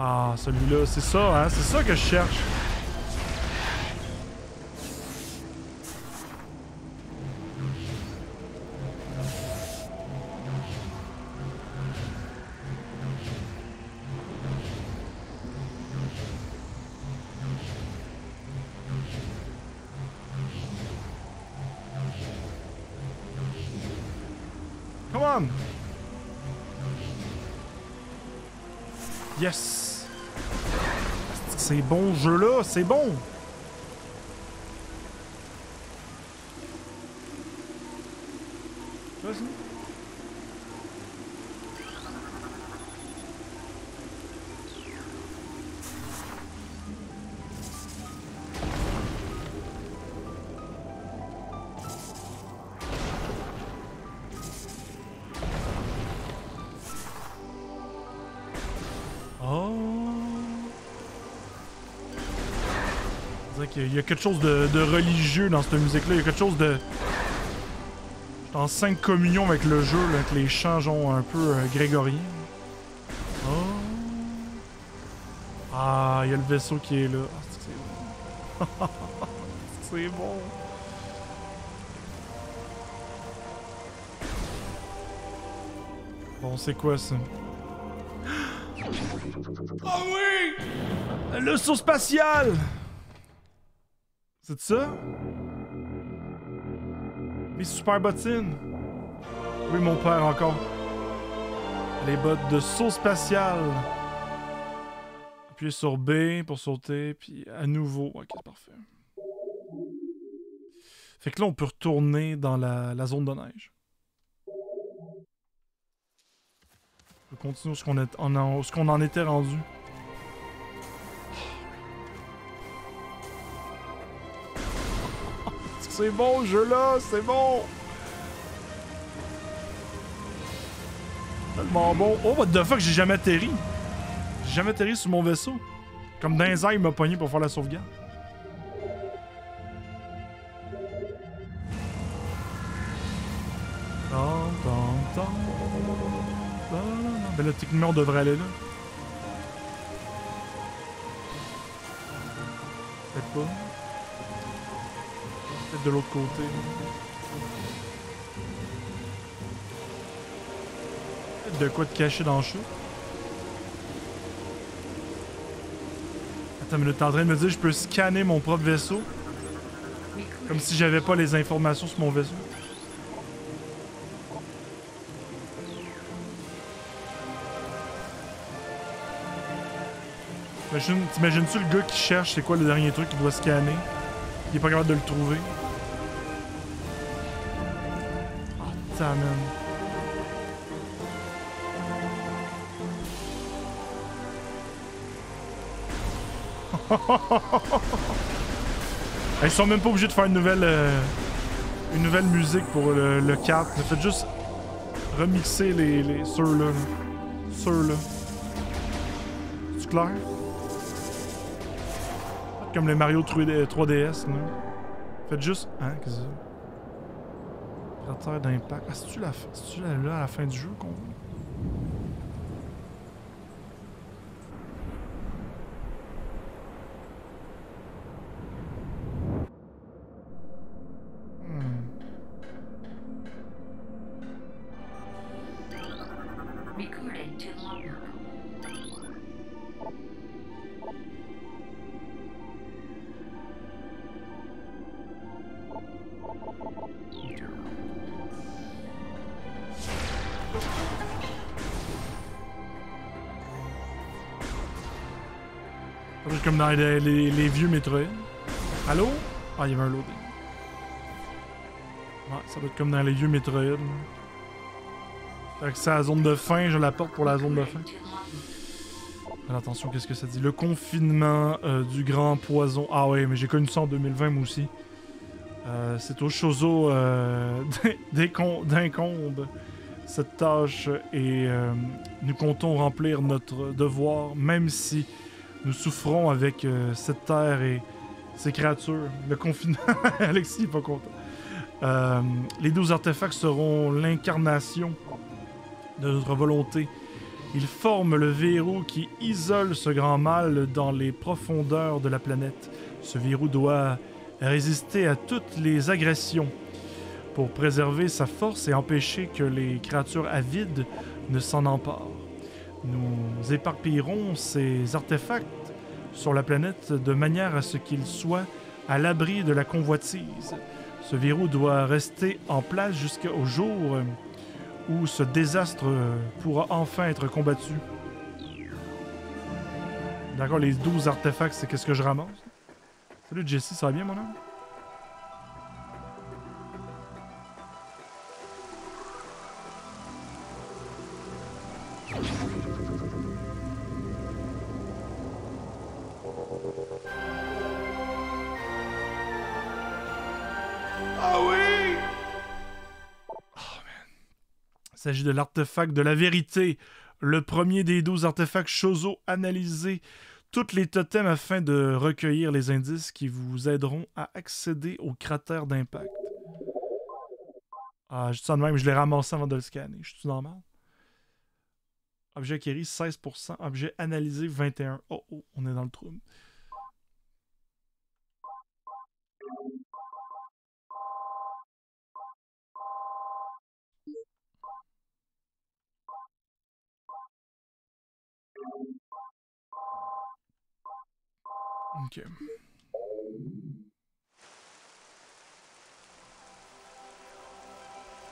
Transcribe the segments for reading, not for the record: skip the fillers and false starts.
Ah, celui-là, c'est ça, hein? C'est ça que je cherche. Yes! C'est bon ce jeu-là, c'est bon! Vas-y! Il y a quelque chose de religieux dans cette musique-là. Il y a quelque chose de... Je suis en sainte communion avec le jeu, là, avec les chants genre, un peu grégoriens. Oh. Ah, il y a le vaisseau qui est là. Ah, c'est bon. C'est bon. Bon, c'est quoi ça? Oh oui! Le saut spatial! C'est ça? Mes super bottines! Oui, mon père encore. Les bottes de saut spatial. Appuyez sur B pour sauter, puis à nouveau. Ok, c'est parfait. Fait que là, on peut retourner dans la zone de neige. On peut continuer ce qu'on en était rendu. C'est bon, ce jeu-là, c'est bon! Tellement bon! Oh, what the fuck, j'ai jamais atterri! J'ai jamais atterri sur mon vaisseau. Comme d'un zay, il m'a pogné pour faire la sauvegarde. Ben là, techniquement, on devrait aller là. Peut-être pas. Peut-être de l'autre côté. Peut-être de quoi te cacher dans le chou. Attends, mais t'es en train de me dire que je peux scanner mon propre vaisseau? Comme si j'avais pas les informations sur mon vaisseau. T'imagines-tu le gars qui cherche c'est quoi le dernier truc qu'il doit scanner? Il est pas capable de le trouver. Ah, oh, man. Ils sont même pas obligés de faire une nouvelle musique pour le 4. Faites juste remixer les ceux-là. Ceux-là. C'est-tu clair? Comme les Mario 3DS, non? Faites juste... Hein? Qu'est-ce que c'est? Cratère d'impact. Ah, c'est-tu là à la fin du jeu qu'on... Comme dans les vieux Metroid. Allô? Ah, il y avait un loading. Ouais, ça doit être comme dans les vieux Metroid. Fait que c'est la zone de fin, je la porte pour la zone de fin. Alors, attention, qu'est-ce que ça dit? Le confinement du grand poison. Ah ouais, mais j'ai connu ça en 2020, moi aussi. C'est au Chozo d'incombe. Cette tâche et nous comptons remplir notre devoir, même si... Nous souffrons avec cette terre et ses créatures. Le confinement... Alexis n'est pas content. Les 12 artefacts seront l'incarnation de notre volonté Ils forment le verrou qui isole ce grand mal dans les profondeurs de la planète. Ce verrou doit résister à toutes les agressions pour préserver sa force et empêcher que les créatures avides ne s'en emparent. Nous éparpillerons ces artefacts sur la planète de manière à ce qu'ils soient à l'abri de la convoitise. Ce verrou doit rester en place jusqu'au jour où ce désastre pourra enfin être combattu. D'accord, les 12 artefacts, c'est qu'est-ce que je ramasse? Salut Jesse, ça va bien mon homme? Il s'agit de l'artefact de la vérité, le premier des 12 artefacts Chozo. Analysez toutes les totems afin de recueillir les indices qui vous aideront à accéder au cratère d'impact. Ah, je dis ça de même, je l'ai ramassé avant de le scanner. Je suis normal. Objet acquéri 16%, objet analysé 21%. Oh oh, on est dans le trouble. Ok.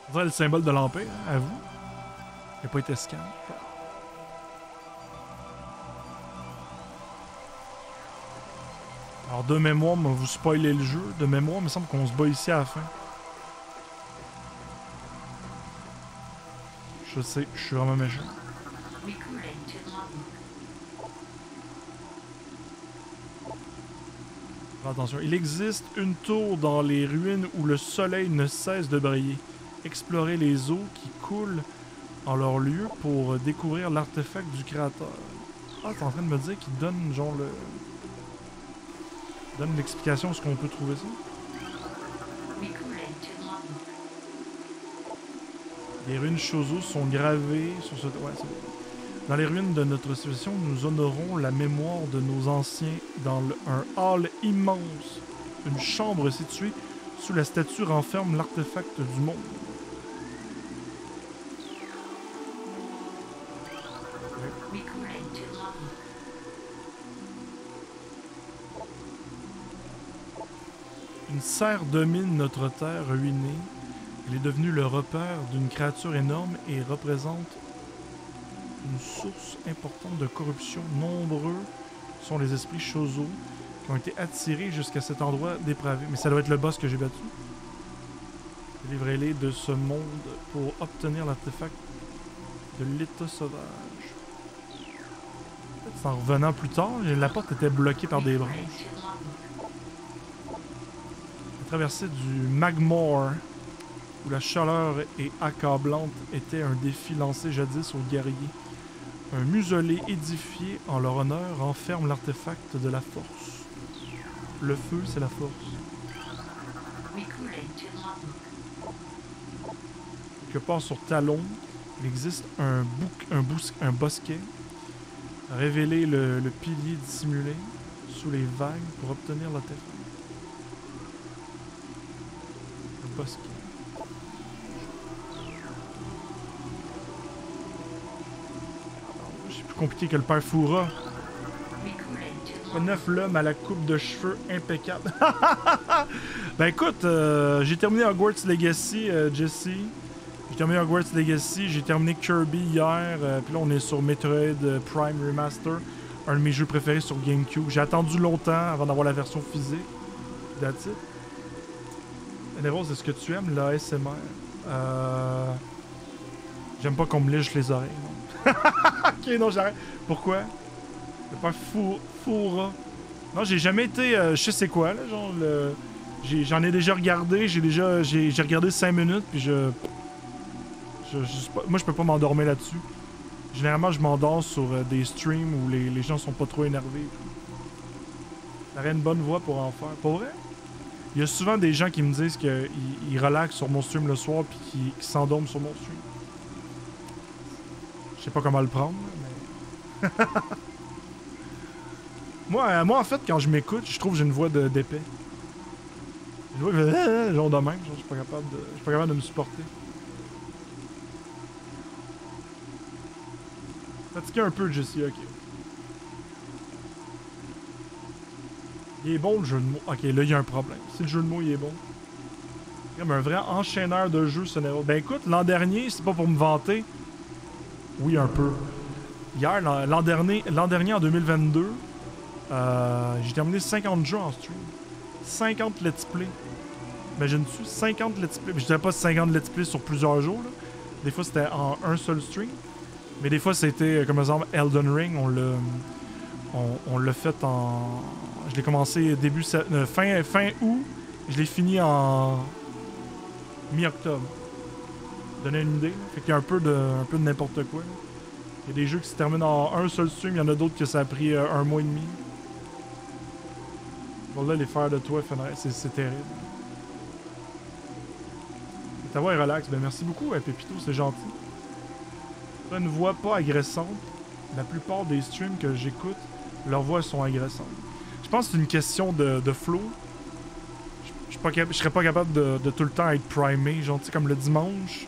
On dirait le symbole de l'Empire, à vous. Il n'a pas été scan. Alors, de mémoire, moi, vous spoilez le jeu. De mémoire, il me semble qu'on se bat ici à la fin. Je sais, je suis vraiment méchant. Attention, il existe une tour dans les ruines où le soleil ne cesse de briller. Explorez les eaux qui coulent en leur lieu pour découvrir l'artefact du créateur. Ah, t'es en train de me dire qu'il donne genre le... donne l'explication de ce qu'on peut trouver ça. Les ruines Chozo sont gravées sur ce... Ouais, c'est bon. Dans les ruines de notre civilisation, nous honorons la mémoire de nos anciens dans un hall immense. Une chambre située sous la statue renferme l'artefact du monde. Ouais. Une serre domine notre terre ruinée. Elle est devenue le repère d'une créature énorme et représente une source importante de corruption. Nombreux sont les esprits Chozo qui ont été attirés jusqu'à cet endroit dépravé. Mais ça doit être le boss que j'ai battu. Délivrez-les de ce monde pour obtenir l'artefact de l'état sauvage. En revenant plus tard, la porte était bloquée par des branches. La traversée du Magmore, où la chaleur est accablante, était un défi lancé jadis aux guerriers. Un mausolée édifié en leur honneur renferme l'artefact de la force. Le feu, c'est la force. Quelque part sur Talon, il existe un bosquet. Révélez le pilier dissimulé sous les vagues pour obtenir l'artefact. Le bosquet. Compliqué que le père Foura. 9 l'homme à la coupe de cheveux impeccable. Ben écoute, j'ai terminé Hogwarts Legacy, Jesse. J'ai terminé Hogwarts Legacy, j'ai terminé Kirby hier. Puis là, on est sur Metroid Prime Remastered, un de mes jeux préférés sur GameCube. J'ai attendu longtemps avant d'avoir la version physique. That's it. Les Roses, est-ce que tu aimes la ASMR? J'aime pas qu'on me lèche les oreilles. Ok, non, j'arrête. Pourquoi? Le père Foura. Non, j'ai jamais été... je sais quoi, là, genre, le... J'en ai déjà regardé, j'ai regardé 5 minutes, puis moi, je peux pas m'endormir là-dessus. Généralement, je m'endors sur des streams où les gens sont pas trop énervés. T'aurais une bonne voix pour en faire. Pour vrai? Il y a souvent des gens qui me disent qu'ils relaxent sur mon stream le soir, puis qu'ils s'endorment sur mon stream. sais pas comment le prendre, mais... moi, en fait, quand je m'écoute, je trouve que j'ai une voix d'épais. Je vois que genre de même, je suis pas capable de, me supporter. Fatigué un peu, Jessie, ok. Il est bon le jeu de mots. Ok, là il y a un problème. Si le jeu de mots il est bon. Comme un vrai enchaîneur de jeux, ce n'est pas. Ben écoute, l'an dernier, c'est pas pour me vanter. Oui, un peu. Hier, l'an dernier, en 2022, j'ai terminé 50 jeux en stream. 50 let's play. Imagine-tu, 50 let's play. Je dirais pas 50 let's play sur plusieurs jours. Là. Des fois, c'était en un seul stream. Mais des fois, c'était, comme par exemple, Elden Ring. On l'a fait en... Je l'ai commencé fin août, je l'ai fini en mi-octobre. Donnez une idée. Fait qu'il y a un peu de n'importe quoi. Il y a des jeux qui se terminent en un seul stream, il y en a d'autres que ça a pris un mois et demi. Bon là, les fers de toi, c'est terrible. Ta voix est relaxe. Ben merci beaucoup, hein, Pépito, c'est gentil. T'as une voix pas agressante. La plupart des streams que j'écoute, leurs voix sont agressantes. Je pense que c'est une question de flow. Je serais pas capable de tout le temps être primé, genre, tu sais, comme le dimanche.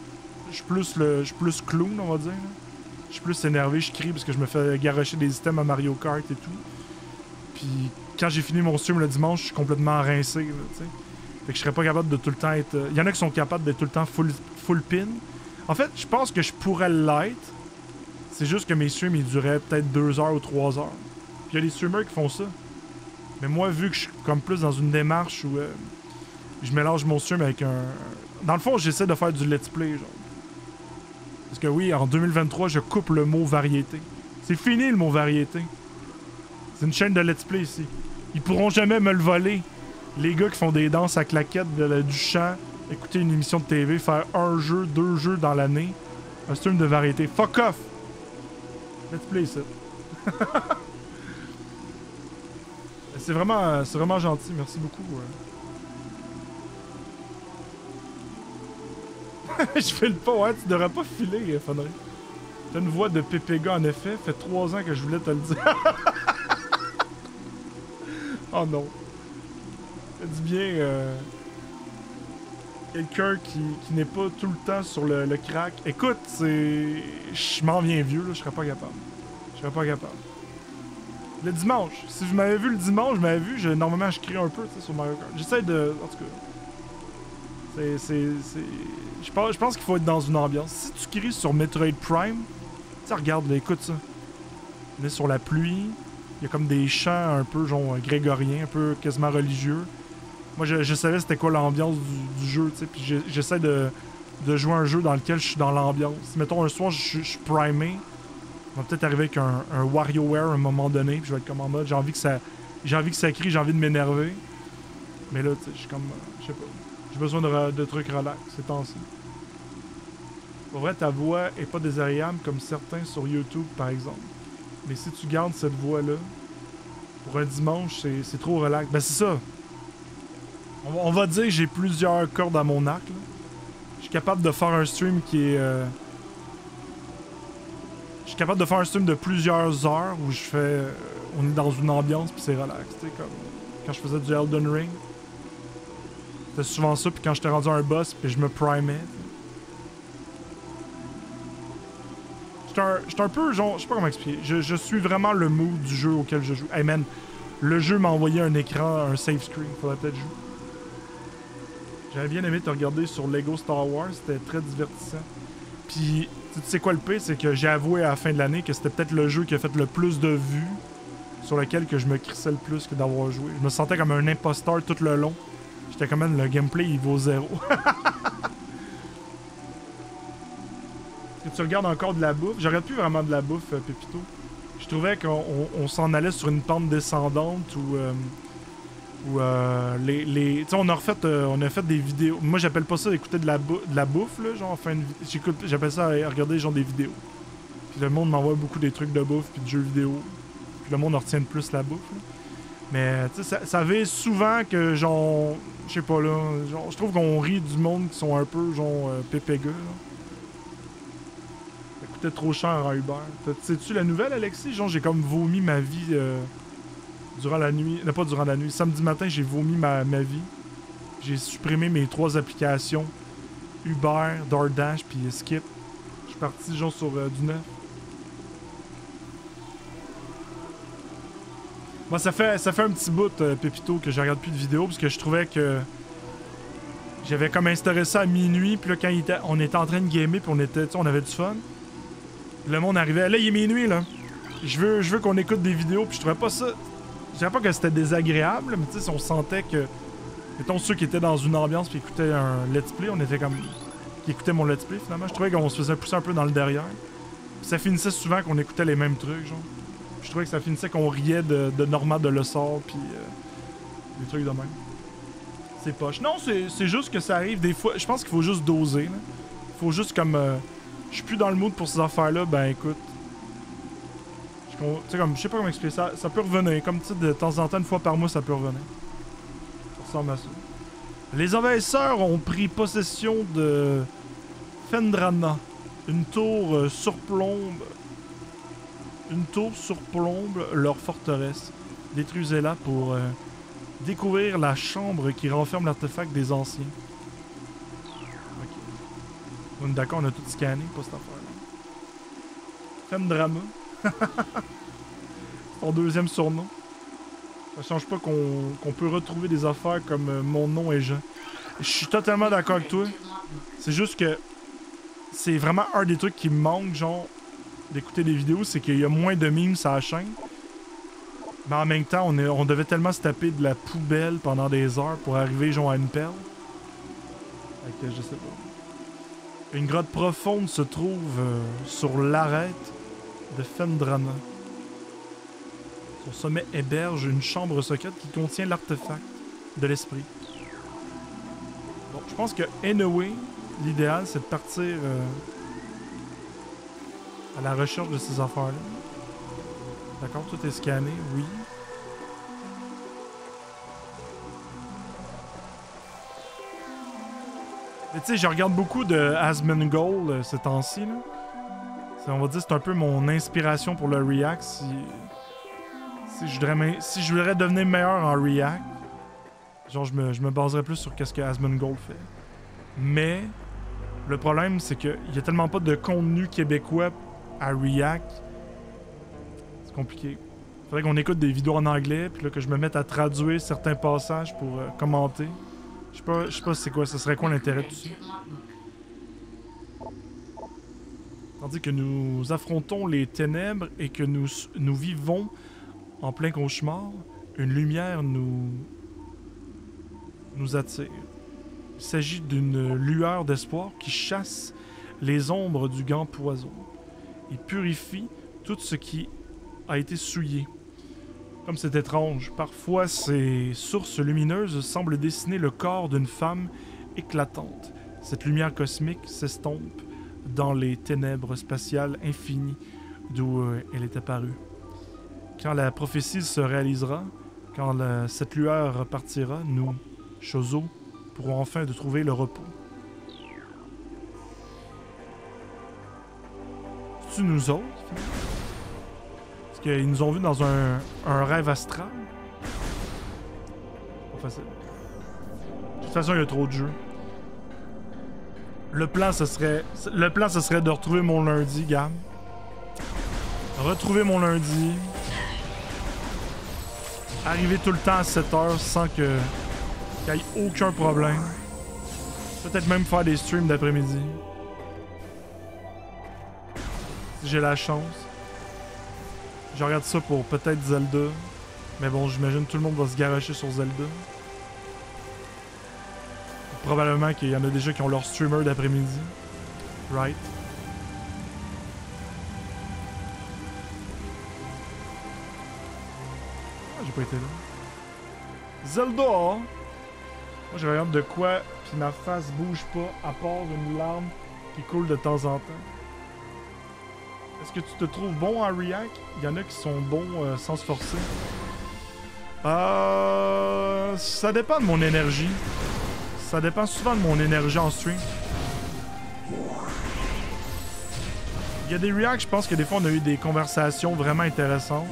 Je suis plus clown, on va dire. Je suis plus énervé, je crie parce que je me fais garrocher des items à Mario Kart et tout. Puis quand j'ai fini mon stream le dimanche, je suis complètement rincé, tu sais. Fait que je serais pas capable de tout le temps être... Il y en a qui sont capables d'être tout le temps full pin. En fait, je pense que je pourrais l'être. C'est juste que mes streams, ils duraient peut-être 2 heures ou 3 heures. Puis il y a des streamers qui font ça. Mais moi, vu que je suis comme plus dans une démarche où je mélange mon stream avec un... Dans le fond, j'essaie de faire du let's play, genre. Parce que oui, en 2023, je coupe le mot variété. C'est fini, le mot variété. C'est une chaîne de let's play, ici. Ils pourront jamais me le voler. Les gars qui font des danses à claquettes du chant, écouter une émission de TV, faire un jeu, 2 jeux dans l'année, un stream de variété. Fuck off! Let's play, ça. C'est vraiment gentil, merci beaucoup. Je file pas, ouais, tu devrais pas filer, Fandré. T'as une voix de pépéga en effet, fait 3 ans que je voulais te le dire. Oh non. Dis bien, quelqu'un qui n'est pas tout le temps sur le crack. Écoute, c'est... Je m'en viens vieux, là, je serais pas capable. Je serais pas capable. Le dimanche. Si vous m'avez vu le dimanche, vous m'avez vu, normalement je crie un peu sur Mario Kart. J'essaie de... En tout cas... Je pense qu'il faut être dans une ambiance. Si tu cries sur Metroid Prime, tu regarde, là, écoute ça. On est sur la pluie. Il y a comme des chants un peu genre grégorien, un peu quasiment religieux. Moi, je savais c'était quoi l'ambiance du jeu, tu sais. Puis j'essaie de jouer un jeu dans lequel je suis dans l'ambiance. Mettons, un soir, je suis primé. On va peut-être arriver avec un WarioWare à un moment donné, puis je vais être comme en mode, j'ai envie que ça crie, j'ai envie de m'énerver. Mais là, tu sais, je suis comme, je sais pas, j'ai besoin de trucs relax, ces temps-ci. Pour vrai, ta voix est pas désagréable comme certains sur YouTube, par exemple. Mais si tu gardes cette voix-là, pour un dimanche, c'est trop relax. Ben c'est ça. On va dire que j'ai plusieurs cordes à mon arc, là. Je suis capable de faire un stream qui est... Je suis capable de faire un stream de plusieurs heures où je fais... on est dans une ambiance puis c'est relax, tu sais, comme... Quand je faisais du Elden Ring, c'était souvent ça, puis quand j'étais rendu à un boss, puis je me primais. J'étais un peu, genre, je sais pas comment expliquer, je suis vraiment le mood du jeu auquel je joue. Hey man, le jeu m'a envoyé un écran, un save screen, faudrait peut-être jouer. J'avais bien aimé te regarder sur Lego Star Wars, c'était très divertissant. Puis... Tu sais quoi le pire, c'est que j'ai avoué à la fin de l'année que c'était peut-être le jeu qui a fait le plus de vues, sur lequel que je me crissais le plus que d'avoir joué. Je me sentais comme un imposteur tout le long. J'étais quand même, le gameplay il vaut 0. Est-ce que tu regardes encore de la bouffe? Je regarde plus vraiment de la bouffe, Pépito. Je trouvais qu'on s'en allait sur une pente descendante où on a refait des vidéos. Moi, j'appelle pas ça d'écouter de la bouffe, là, genre, enfin, j'appelle ça regarder, genre, des vidéos. Puis le monde m'envoie beaucoup des trucs de bouffe, puis de jeux vidéo. Puis le monde en retient plus la bouffe, là. Mais, tu sais, ça avait souvent que, genre, je sais pas, là, genre, je trouve qu'on rit du monde qui sont un peu, genre, pépégueux, là. coûtait trop cher en Uber. Sais-tu la nouvelle, Alexis? Genre, j'ai comme vomi ma vie durant la nuit. Non, pas durant la nuit. Samedi matin, j'ai vomi ma vie. J'ai supprimé mes 3 applications. Uber, DoorDash, puis Skip. Je suis parti, genre, sur du neuf. Moi, bon, ça fait un petit bout, Pépito, que je regarde plus de vidéos, parce que je trouvais que... J'avais comme instauré ça à minuit, puis là, quand on était en train de gamer, puis on avait du fun. Le monde arrivait, là, il est minuit, là. Je veux qu'on écoute des vidéos, puis je trouvais pas ça... Je dirais pas que c'était désagréable, mais tu sais, on sentait que... Mettons, ceux qui étaient dans une ambiance, puis écoutaient un let's play, on était comme... Qui écoutaient mon let's play, finalement. Je trouvais qu'on se faisait pousser un peu dans le derrière. Puis ça finissait souvent qu'on écoutait les mêmes trucs, genre. Puis je trouvais que ça finissait qu'on riait de Normand de Le Sort, puis... des trucs de même. C'est poche. Non, c'est juste que ça arrive des fois. Je pense qu'il faut juste doser. Là. Faut juste comme... je suis plus dans le mood pour ces affaires-là, ben écoute. Je sais pas comment expliquer ça. Ça peut revenir. Comme tu sais, de temps en temps, une fois par mois, ça peut revenir. Ça ressemble à ça. Les envahisseurs ont pris possession de... Phendrana. Une tour surplombe leur forteresse. Détruisez-la pour... découvrir la chambre qui renferme l'artefact des anciens. Ok. On est d'accord, on a tout scanné pour cette affaire-là. Phendrana. Son deuxième surnom. Ça change pas qu'on peut retrouver des affaires comme mon nom est Jean. Je suis totalement d'accord avec toi. C'est juste que c'est vraiment un des trucs qui me manque, genre, d'écouter des vidéos, c'est qu'il y a moins de memes sur la chaîne. Mais en même temps, on devait tellement se taper de la poubelle pendant des heures pour arriver genre à une perle. Fait que je sais pas. Une grotte profonde se trouve sur l'arête de Phendrana. Son sommet héberge une chambre secrète qui contient l'artefact de l'esprit. Bon, je pense que, anyway, l'idéal c'est de partir à la recherche de ces affaires-là. D'accord, tout est scanné, oui. Mais tu sais, je regarde beaucoup de Asmongold ces temps-ci. On va dire c'est un peu mon inspiration pour le React. Si je voudrais devenir meilleur en React, genre je me baserais plus sur qu'est-ce que Asmongold fait. Mais le problème, c'est qu'il y a tellement pas de contenu québécois à React. Compliqué. Faudrait qu'on écoute des vidéos en anglais, puis là que je me mette à traduire certains passages pour commenter. Je sais pas c'est quoi, ce serait quoi l'intérêt de tout ça. Tandis que nous affrontons les ténèbres et que nous vivons en plein cauchemar, une lumière nous attire. Il s'agit d'une lueur d'espoir qui chasse les ombres du grand poison. Il purifie tout ce qui a été souillé. Comme c'est étrange, parfois ces sources lumineuses semblent dessiner le corps d'une femme éclatante. Cette lumière cosmique s'estompe dans les ténèbres spatiales infinies d'où elle est apparue. Quand la prophétie se réalisera, quand cette lueur repartira, nous, Chozo, pourrons enfin trouver le repos. C'est-tu nous autres? Parce qu'ils nous ont vus dans un rêve astral. Pas facile. De toute façon, il y a trop de jeux. Le plan, ce serait de retrouver mon lundi, gamme. Retrouver mon lundi. Arriver tout le temps à 7 h sans qu'il n'y ait aucun problème. Peut-être même faire des streams d'après-midi. Si j'ai la chance. Je regarde ça pour peut-être Zelda. Mais bon, j'imagine tout le monde va se garocher sur Zelda. Probablement qu'il y en a déjà qui ont leur streamer d'après-midi. Right. Ah, j'ai pas été là. Zelda! Moi, je regarde de quoi, puis ma face bouge pas, à part une larme qui coule de temps en temps. Est-ce que tu te trouves bon en React? Il y en a qui sont bons sans se forcer. Ça dépend de mon énergie. Ça dépend souvent de mon énergie en stream. Il y a des reacts, je pense que des fois on a eu des conversations vraiment intéressantes.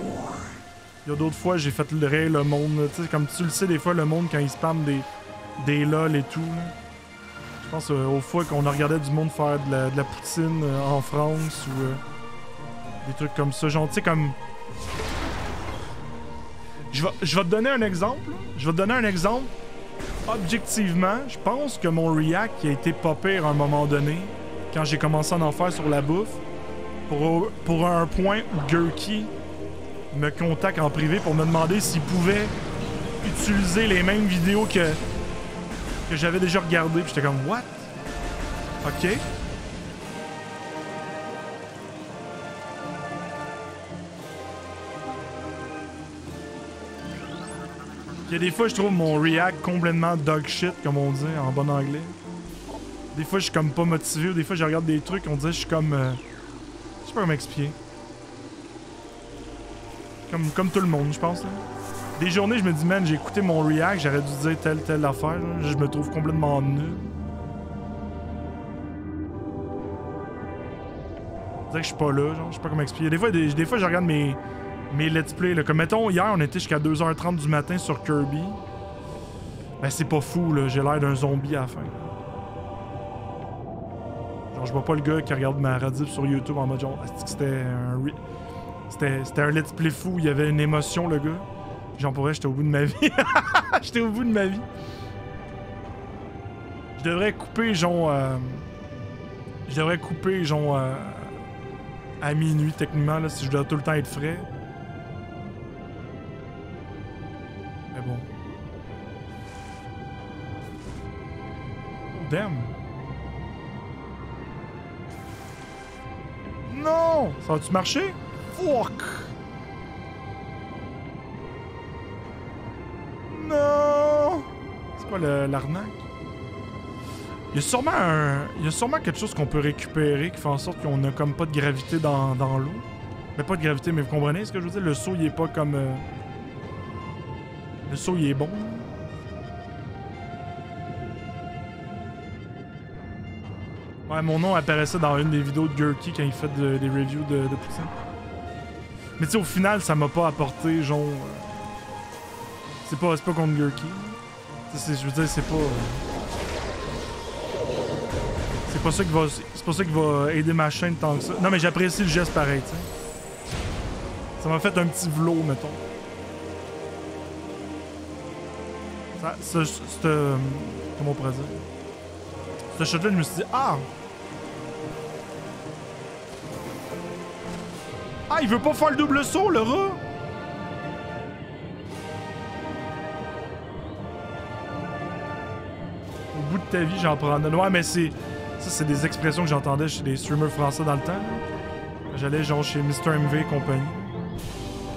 Il y a d'autres fois j'ai fait le rire le monde. Tu sais, comme tu le sais, des fois le monde quand il spamme des lol et tout. Je pense aux fois qu'on regardait du monde faire de la poutine en France ou des trucs comme ça. Genre, tu sais, comme... Je vais te donner un exemple. Je vais te donner un exemple. Objectivement, je pense que mon react a été pas pire à un moment donné, quand j'ai commencé à en faire sur la bouffe, pour un point où Gurky me contacte en privé pour me demander s'il pouvait utiliser les mêmes vidéos que j'avais déjà regardées. Puis j'étais comme, what? Ok. Il y a des fois, je trouve mon react complètement dog shit, comme on dit en bon anglais. Des fois, je suis comme pas motivé, ou des fois, je regarde des trucs, on dirait je suis comme... je sais pas comment expliquer. Comme tout le monde, je pense. Là. Des journées, je me dis, man, j'ai écouté mon react, j'aurais dû dire telle affaire, là. Je me trouve complètement nul. On dirait que je suis pas là, genre, je sais pas comment expliquer. Des fois, je regarde mes let's play, là. Comme mettons, hier, on était jusqu'à 2h30 du matin sur Kirby. Ben, c'est pas fou, là. J'ai l'air d'un zombie à la fin. Genre, je vois pas le gars qui regarde ma rediff sur YouTube en mode genre, c'était un let's play fou. Il y avait une émotion, le gars. Genre, pour vrai, j'étais au bout de ma vie. J'étais au bout de ma vie. Je devrais couper, genre, à minuit, techniquement, là, si je dois tout le temps être frais. Damn. Non! Ça va-tu marcher? Fuck! Non! C'est quoi l'arnaque? Il y a sûrement quelque chose qu'on peut récupérer qui fait en sorte qu'on a comme pas de gravité dans l'eau. Mais pas de gravité, mais vous comprenez ce que je veux dire? Le saut, il est pas comme... Le saut, il est bon. Ouais, mon nom apparaissait dans une des vidéos de Gurky quand il fait des reviews de poutine. Mais tu sais, au final, ça m'a pas apporté, genre... C'est pas contre Gurky. Je veux dire, c'est pas... C'est pas ça qui va aider ma chaîne tant que ça. Non, mais j'apprécie le geste pareil, tu sais. Ça m'a fait un petit vlog, mettons. Comment on pourrait dire? Ce shot-là, je me suis dit, ah! Ah, il veut pas faire le double saut, le rat! Au bout de ta vie, j'en prends un. Ouais, mais c'est... Ça, c'est des expressions que j'entendais chez des streamers français dans le temps. J'allais genre chez Mr. MV et compagnie.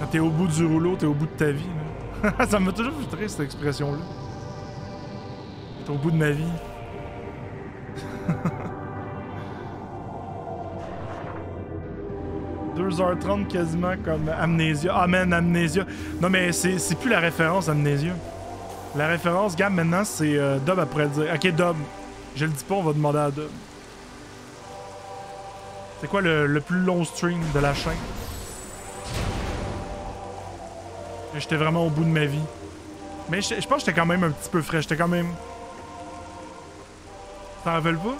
Quand t'es au bout du rouleau, t'es au bout de ta vie. Là. Ça m'a toujours frustré, cette expression-là. T'es au bout de ma vie. h 30 quasiment comme Amnesia. Ah man, Amnesia. Non mais c'est plus la référence Amnesia. La référence, gamme maintenant, c'est Dub après le dire. Ok, Dub. Je le dis pas, on va demander à Dub. C'est quoi le plus long stream de la chaîne? J'étais vraiment au bout de ma vie. Mais je pense que j'étais quand même un petit peu frais. J'étais quand même... T'en rappelles pas?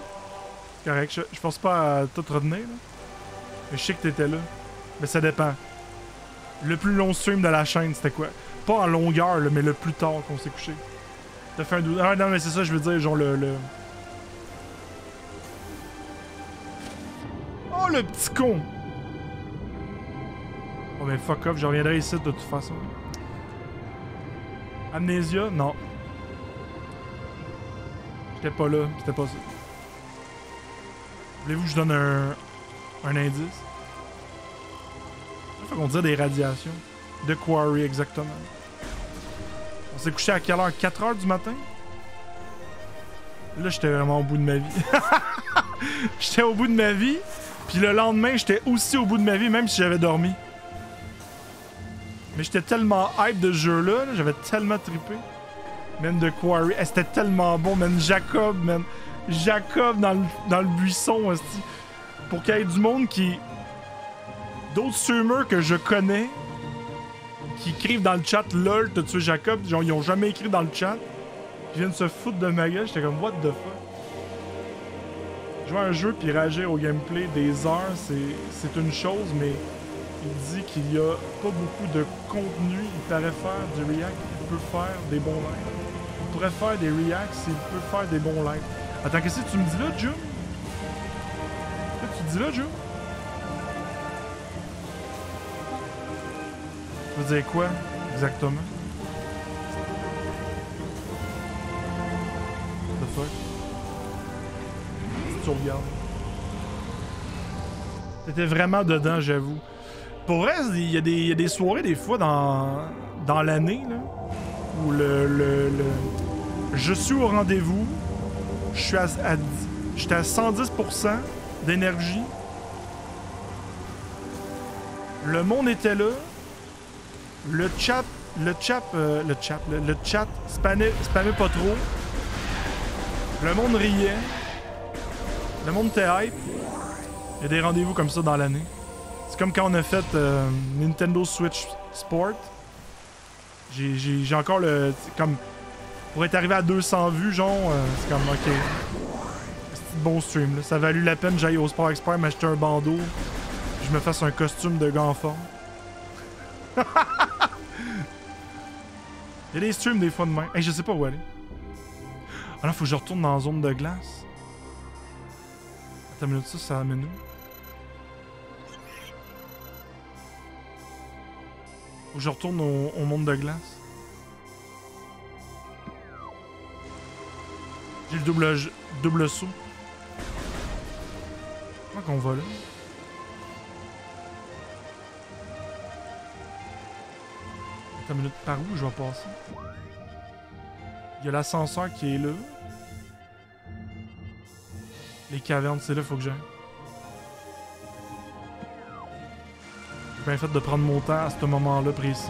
Correct, je pense pas à tout retenir là. Mais je sais que t'étais là. Mais ça dépend. Le plus long stream de la chaîne, c'était quoi? Pas en longueur, là, mais le plus tard qu'on s'est couché. T'as fait un 12... Ah non, mais c'est ça, je veux dire, genre le... Oh, le petit con! Oh, mais fuck off, je reviendrai ici de toute façon. Amnesia? Non. J'étais pas là, c'était pas ça. Voulez-vous que je donne un indice? Il faut qu'on dise des radiations. The Quarry, exactement. On s'est couché à quelle heure? 4h du matin? Là, j'étais vraiment au bout de ma vie. J'étais au bout de ma vie. Puis le lendemain, j'étais aussi au bout de ma vie, même si j'avais dormi. Mais j'étais tellement hype de ce jeu-là. J'avais tellement trippé. Même The Quarry. Eh, c'était tellement bon. Même Jacob, man. Jacob dans le buisson aussi. Pour qu'il y ait du monde qui d'autres streamers que je connais qui écrivent dans le chat « LOL, t'as tué Jacob », genre ils ont jamais écrit dans le chat. Ils viennent se foutre de ma gueule, j'étais comme « What the fuck ». Jouer à un jeu puis réagir au gameplay des heures, c'est une chose, mais il dit qu'il y a pas beaucoup de contenu. Il paraît faire du react, il peut faire des bons lives. Il pourrait faire des reacts, il peut faire des bons lives. Attends, qu'est-ce que tu me dis là, Jum? Tu dis là, Jum? Tu veux dire quoi, exactement? What the fuck? Si tu regardes. T'étais vraiment dedans, j'avoue. Pour vrai, il y a des soirées, des fois, dans l'année, là, où je suis au rendez-vous, je suis j'étais à 110% d'énergie. Le monde était là. Le chat spammait pas trop. Le monde riait. Le monde était hype. Il y a des rendez-vous comme ça dans l'année. C'est comme quand on a fait Nintendo Switch Sport. J'ai encore le... comme pour être arrivé à 200 vues, genre, c'est comme, ok. C'est un bon stream, là. Ça valut la peine que j'aille au Sport Expert m'acheter un bandeau. Je me fasse un costume de gars en forme. Il y a des streams des fois de même. Hey, je sais pas où aller. Ah là, faut que je retourne dans la zone de glace. Attends une minute, ça amène où? Où je retourne au monde de glace. J'ai le double saut. Comment qu'on va là? Attends une minute, par où je vais passer? Il y a l'ascenseur qui est là. Les cavernes, c'est là, faut que j'aille. J'ai bien fait de prendre mon temps à ce moment-là précis.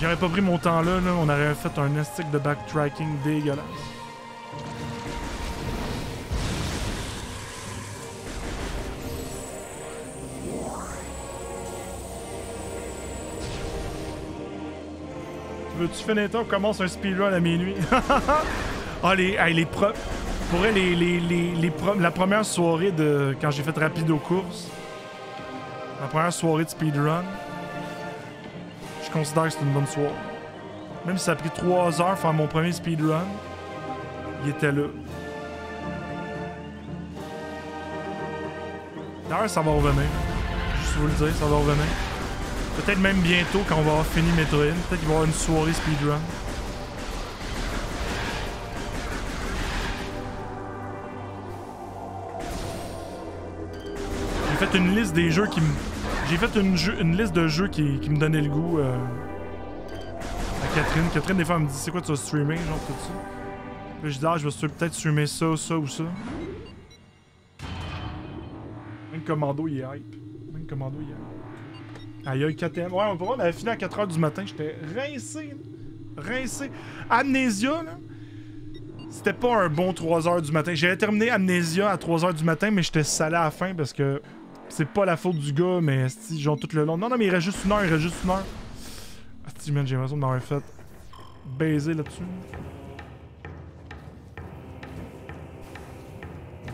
J'aurais pas pris mon temps là, on aurait fait un estique de backtracking dégueulasse. Veux-tu finir toi, on commence un speedrun à minuit? Ah, les propres. Pour vrai, la première soirée de. Quand j'ai fait Rapido Course. La première soirée de speedrun, je considère que c'est une bonne soirée. Même si ça a pris 3 heures faire mon premier speedrun, il était là. D'ailleurs, ça va revenir. Juste vous le dire, ça va revenir. Peut-être même bientôt, quand on va avoir fini Metroid, peut-être qu'il va y avoir une soirée speedrun. J'ai fait une liste des jeux qui me... J'ai fait une liste de jeux qui me donnait le goût à Catherine. Catherine, des fois, elle me dit « C'est quoi, tu vas streamer? » Genre, tout ça. Puis je dis « Ah, je vais peut-être streamer ça, ça ou ça. » Même Commando, il est hype. Même Commando, il est hype. Aïe, aïe, 4M. Ouais, on avait fini à 4h du matin. J'étais rincé. Rincé. Amnesia, là. C'était pas un bon 3h du matin. J'avais terminé Amnesia à 3h du matin, mais j'étais salé à la fin parce que... C'est pas la faute du gars, mais asti, genre tout le long. Non, non, mais il reste juste une heure, il reste juste une heure. Asti, man, j'ai l'impression de m'avoir fait baiser là-dessus.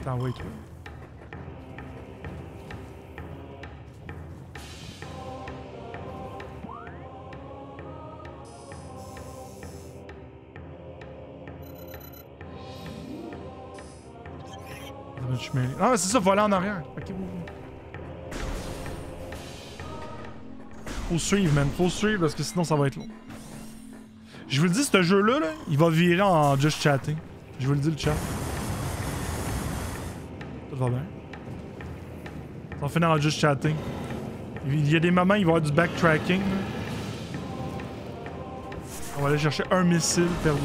Attends, wait. Ah, c'est ça, voilà en arrière. Ok, bon. Faut suivre, man. Faut suivre parce que sinon ça va être long. Je vous le dis, ce jeu-là, là, il va virer en just chatting. Je vous le dis, le chat. Tout va bien. Ça va finir en just chatting. Il y a des moments, il va y avoir du backtracking. On va aller chercher un missile perdu.